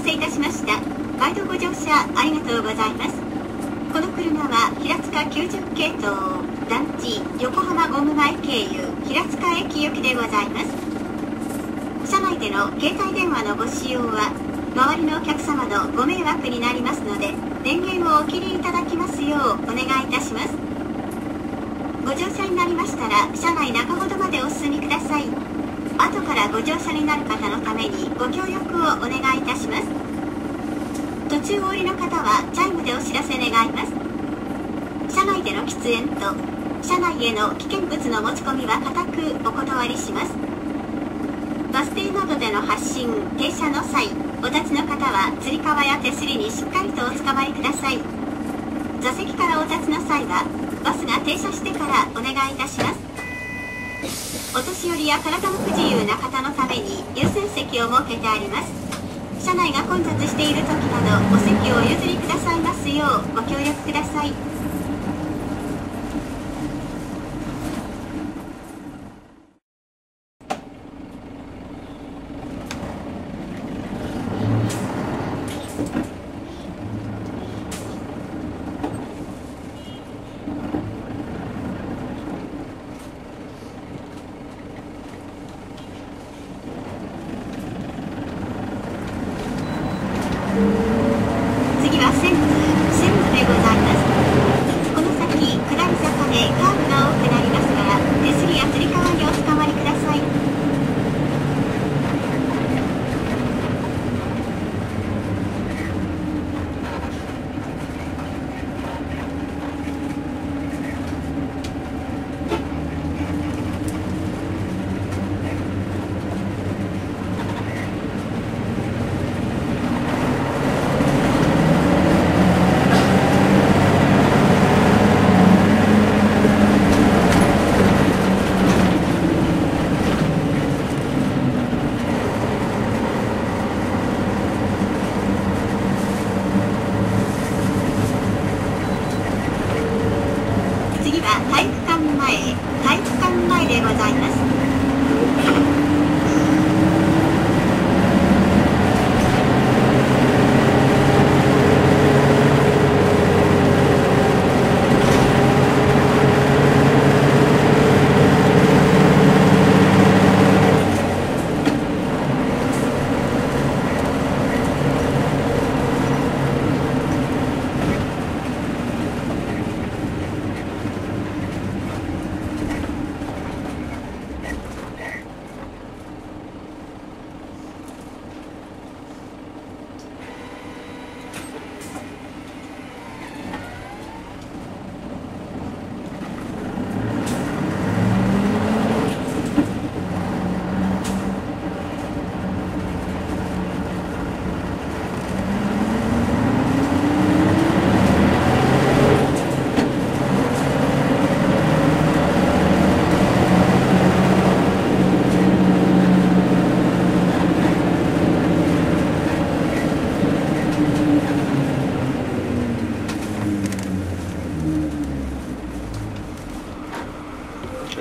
発車いたしました。毎度ご乗車ありがとうございます。この車は平塚90系統団地横浜ゴム街経由平塚駅行きでございます。車内での携帯電話のご使用は周りのお客様のご迷惑になりますので、電源をお切りいただきますようお願いいたします。ご乗車になりましたら車内中ほどまでお進みください。後からご乗車になる方のためにご協力をお願いいたします。途中お降りの方はチャイムでお知らせ願います。車内での喫煙と車内への危険物の持ち込みは固くお断りします。バス停などでの発進・停車の際、お立ちの方はつり革や手すりにしっかりとおつかまりください。座席からお立ちの際はバスが停車してからお願いいたします。お年寄りや体の不自由な方のために優先席を設けてあります。車内が混雑している時などお席をお譲りくださいますようご協力ください。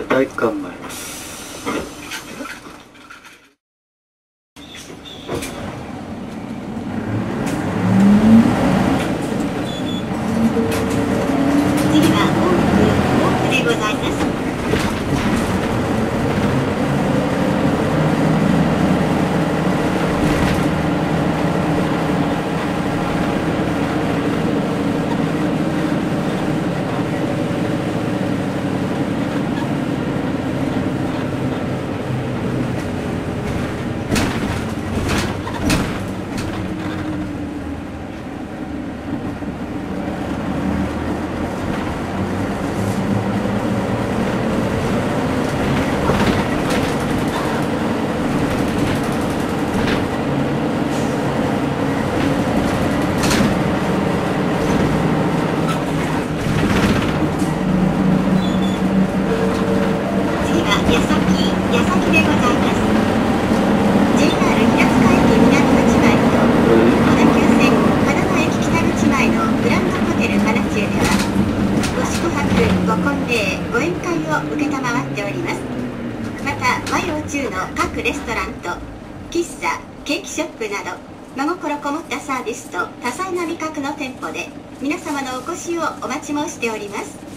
体育館前です。中の各レストランと喫茶、ケーキショップなど真心こもったサービスと多彩な味覚の店舗で皆様のお越しをお待ち申しております。